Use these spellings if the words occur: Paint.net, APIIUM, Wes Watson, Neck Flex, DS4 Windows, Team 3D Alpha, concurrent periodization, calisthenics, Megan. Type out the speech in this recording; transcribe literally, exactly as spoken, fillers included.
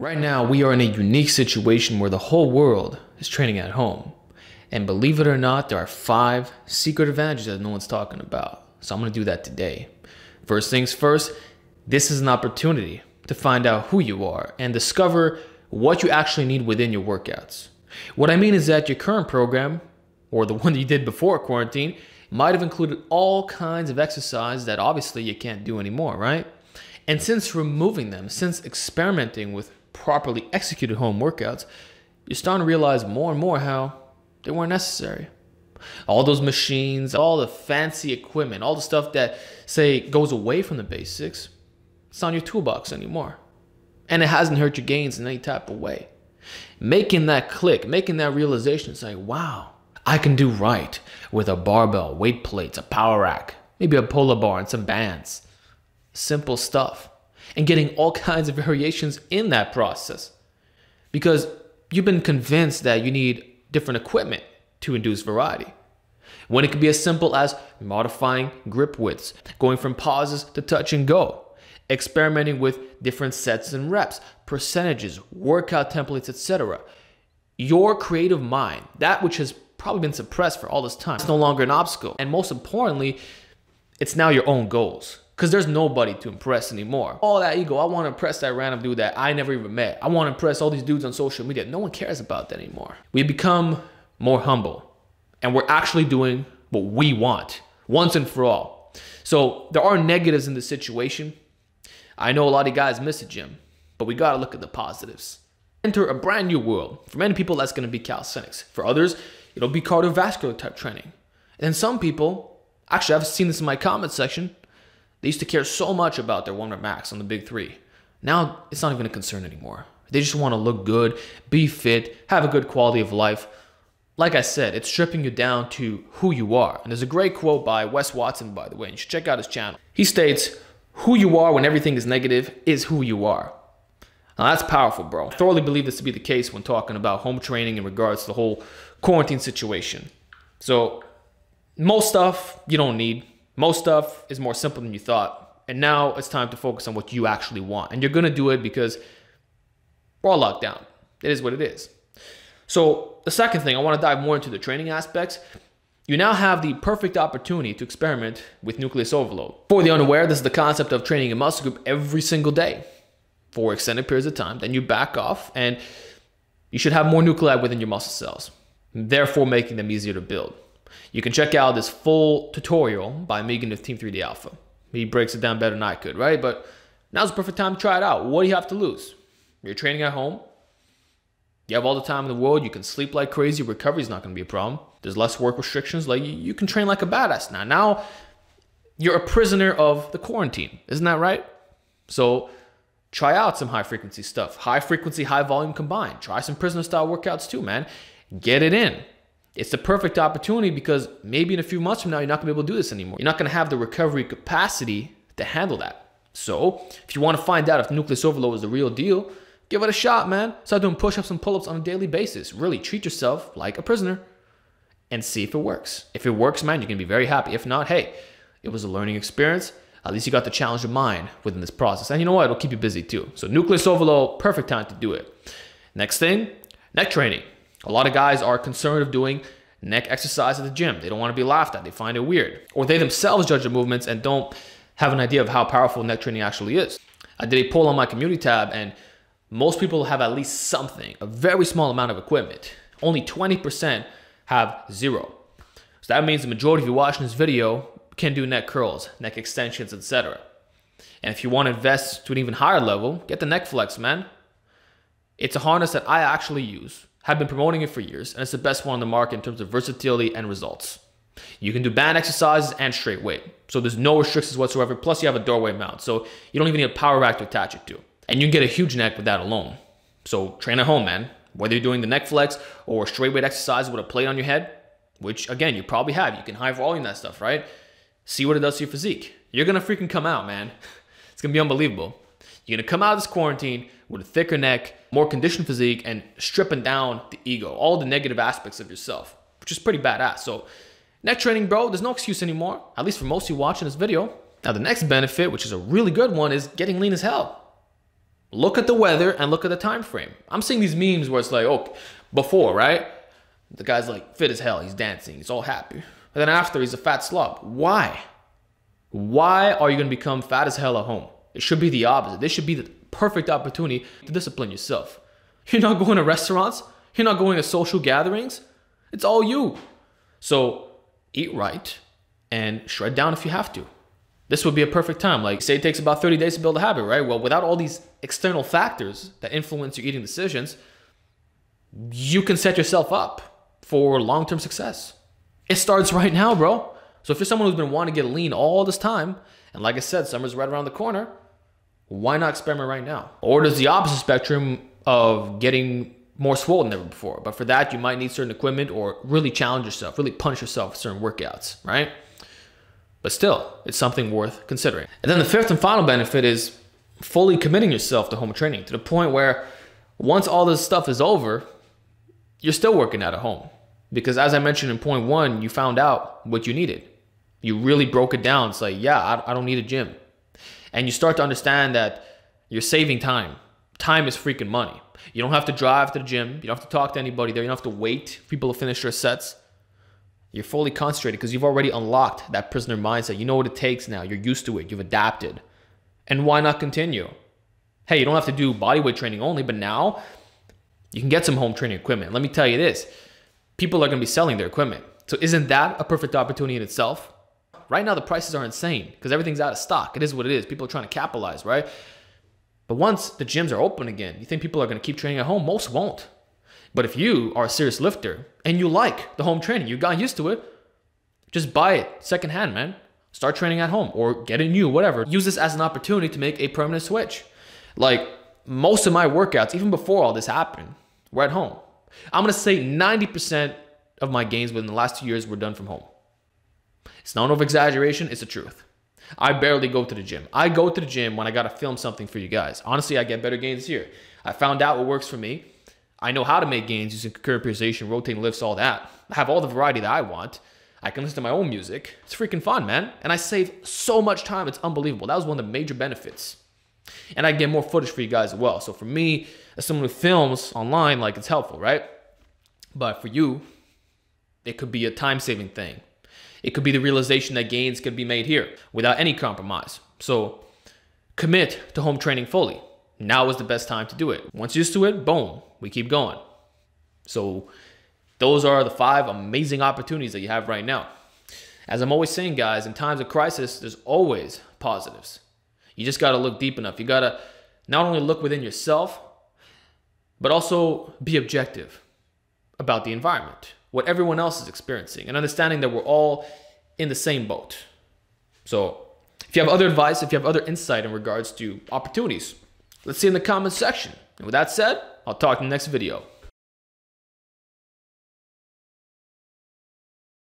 Right now, we are in a unique situation where the whole world is training at home. And believe it or not, there are five secret advantages that no one's talking about. So I'm gonna do that today. First things first, this is an opportunity to find out who you are and discover what you actually need within your workouts. What I mean is that your current program, or the one that you did before quarantine, might have included all kinds of exercises that obviously you can't do anymore, right? And since removing them, since experimenting with properly executed home workouts, you're starting to realize more and more how they weren't necessary. All those machines, all the fancy equipment, all the stuff that, say, goes away from the basics, it's not in your toolbox anymore. And it hasn't hurt your gains in any type of way. Making that click, making that realization, it's like, wow, I can do right with a barbell, weight plates, a power rack, maybe a polar bar and some bands. Simple stuff. And getting all kinds of variations in that process, because you've been convinced that you need different equipment to induce variety, when it could be as simple as modifying grip widths, going from pauses to touch and go, experimenting with different sets and reps, percentages, workout templates, et cetera. Your creative mind, that which has probably been suppressed for all this time, is no longer an obstacle. And most importantly, it's now your own goals. Because there's nobody to impress anymore. All that ego, I want to impress that random dude that I never even met. I want to impress all these dudes on social media. No one cares about that anymore. We become more humble, and we're actually doing what we want once and for all. So there are negatives in this situation. I know a lot of guys miss a gym, but we got to look at the positives. Enter a brand new world. For many people, that's going to be calisthenics. For others, it'll be cardiovascular type training. And then some people, actually I've seen this in my comment section, they used to care so much about their one rep max on the big three. Now it's not even a concern anymore. They just want to look good, be fit, have a good quality of life. Like I said, it's stripping you down to who you are. And there's a great quote by Wes Watson, by the way, and you should check out his channel. He states, "Who you are when everything is negative is who you are." Now that's powerful, bro. I thoroughly believe this to be the case when talking about home training in regards to the whole quarantine situation. So most stuff you don't need. Most stuff is more simple than you thought. And now it's time to focus on what you actually want. And you're going to do it because we're all locked down. It is what it is. So the second thing, I want to dive more into the training aspects. You now have the perfect opportunity to experiment with nucleus overload. For the unaware, this is the concept of training a muscle group every single day for extended periods of time. Then you back off and you should have more nuclei within your muscle cells, therefore making them easier to build. You can check out this full tutorial by Megan of Team three D Alpha. He breaks it down better than I could, right? But now's the perfect time to try it out. What do you have to lose? You're training at home. You have all the time in the world. You can sleep like crazy. Recovery is not going to be a problem. There's less work restrictions. Like, you can train like a badass now. Now you're a prisoner of the quarantine. Isn't that right? So try out some high frequency stuff. High frequency, high volume combined. Try some prisoner style workouts too, man. Get it in. It's the perfect opportunity because maybe in a few months from now, you're not gonna be able to do this anymore. You're not gonna have the recovery capacity to handle that. So if you wanna find out if nucleus overload is the real deal, give it a shot, man. Start doing push-ups and pull-ups on a daily basis. Really treat yourself like a prisoner and see if it works. If it works, man, you're gonna be very happy. If not, hey, it was a learning experience. At least you got to challenge your mind within this process. And you know what, it'll keep you busy too. So nucleus overload, perfect time to do it. Next thing, neck training. A lot of guys are concerned of doing neck exercise at the gym. They don't want to be laughed at. They find it weird. Or they themselves judge the movements and don't have an idea of how powerful neck training actually is. I did a poll on my community tab and most people have at least something, a very small amount of equipment. Only twenty percent have zero. So that means the majority of you watching this video can do neck curls, neck extensions, et cetera. And if you want to invest to an even higher level, get the Neck Flex, man. It's a harness that I actually use. Have been promoting it for years, and it's the best one on the market in terms of versatility and results. You can do band exercises and straight weight. So there's no restrictions whatsoever. Plus you have a doorway mount. So you don't even need a power rack to attach it to. And you can get a huge neck with that alone. So train at home, man. Whether you're doing the neck flex or straight weight exercise with a plate on your head, which again, you probably have. You can high volume that stuff, right? See what it does to your physique. You're gonna freaking come out, man. It's gonna be unbelievable. You're gonna come out of this quarantine with a thicker neck, more conditioned physique, and stripping down the ego, all the negative aspects of yourself, which is pretty badass. So neck training, bro, there's no excuse anymore, at least for most of you watching this video. Now the next benefit, which is a really good one, is getting lean as hell. Look at the weather and look at the time frame. I'm seeing these memes where it's like, oh, before, right? The guy's like fit as hell, he's dancing, he's all happy. And then after, he's a fat slob. Why? Why are you gonna become fat as hell at home? It should be the opposite. This should be the perfect opportunity to discipline yourself. You're not going to restaurants. You're not going to social gatherings. It's all you. So eat right and shred down if you have to. This would be a perfect time. Like, say it takes about thirty days to build a habit, right? Well, without all these external factors that influence your eating decisions, you can set yourself up for long-term success. It starts right now, bro. So if you're someone who's been wanting to get lean all this time, and like I said, summer's right around the corner, why not experiment right now? Or there's the opposite spectrum of getting more swollen than ever before. But for that, you might need certain equipment or really challenge yourself, really punish yourself with certain workouts, right? But still, it's something worth considering. And then the fifth and final benefit is fully committing yourself to home training, to the point where once all this stuff is over, you're still working out at home. Because as I mentioned in point one, you found out what you needed. You really broke it down. It's like, yeah, I don't need a gym. And you start to understand that you're saving time. Time is freaking money. You don't have to drive to the gym. You don't have to talk to anybody there. You don't have to wait for people to finish their sets. You're fully concentrated because you've already unlocked that prisoner mindset. You know what it takes now. You're used to it. You've adapted. And why not continue? Hey, you don't have to do bodyweight training only, but now you can get some home training equipment. Let me tell you this. People are going to be selling their equipment. So isn't that a perfect opportunity in itself? Right now, the prices are insane because everything's out of stock. It is what it is. People are trying to capitalize, right? But once the gyms are open again, you think people are going to keep training at home? Most won't. But if you are a serious lifter and you like the home training, you got used to it, just buy it secondhand, man. Start training at home or get a new, whatever. Use this as an opportunity to make a permanent switch. Like most of my workouts, even before all this happened, were at home. I'm going to say ninety percent of my gains within the last two years were done from home. It's not an over-exaggeration, it's the truth. I barely go to the gym. I go to the gym when I got to film something for you guys. Honestly, I get better gains here. I found out what works for me. I know how to make gains using concurrent periodization, rotating lifts, all that. I have all the variety that I want. I can listen to my own music. It's freaking fun, man. And I save so much time. It's unbelievable. That was one of the major benefits. And I get more footage for you guys as well. So for me, as someone who films online, like, it's helpful, right? But for you, it could be a time-saving thing. It could be the realization that gains could be made here without any compromise. So commit to home training fully. Now is the best time to do it. Once used to it, boom, we keep going. So those are the five amazing opportunities that you have right now. As I'm always saying, guys, in times of crisis, there's always positives. You just got to look deep enough. You got to not only look within yourself, but also be objective about the environment, what everyone else is experiencing, and understanding that we're all in the same boat. So if you have other advice, if you have other insight in regards to opportunities, let's see in the comments section. And with that said, I'll talk in the next video.